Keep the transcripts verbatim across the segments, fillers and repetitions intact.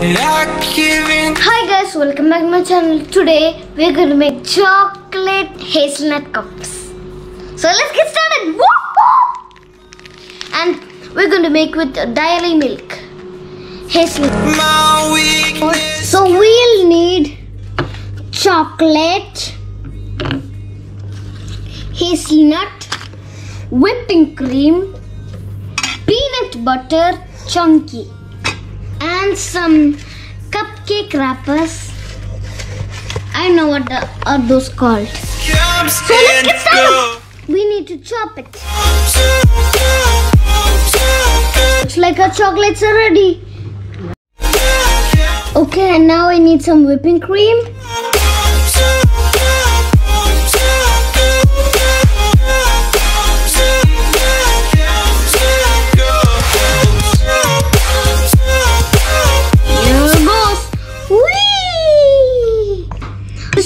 Hi guys, welcome back to my channel. Today we're going to make chocolate hazelnut cups. So let's get started. Woo! And we're going to make with dairy milk hazelnut. So we'll need chocolate, hazelnut, whipping cream, peanut butter chunky, and some cupcake wrappers. I know what the, are those called. So let's get started. We need to chop it. Looks like our chocolates are ready. Okay, and now I need some whipping cream.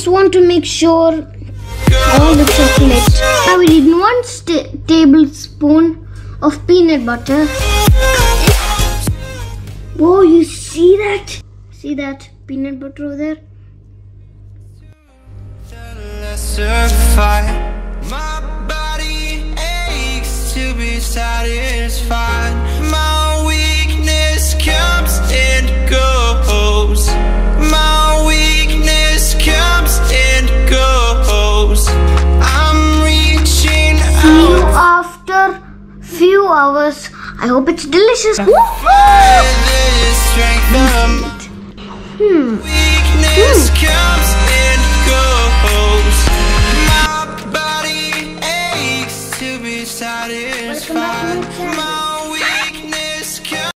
Want to make sure all the chocolate. Now we need one tablespoon of peanut butter. Whoa, you see that? See that peanut butter over there? My body aches to be satisfied. My weakness comes and goes. My weakness comes. Hours. I hope it's delicious. Woo-hoo! Hmm.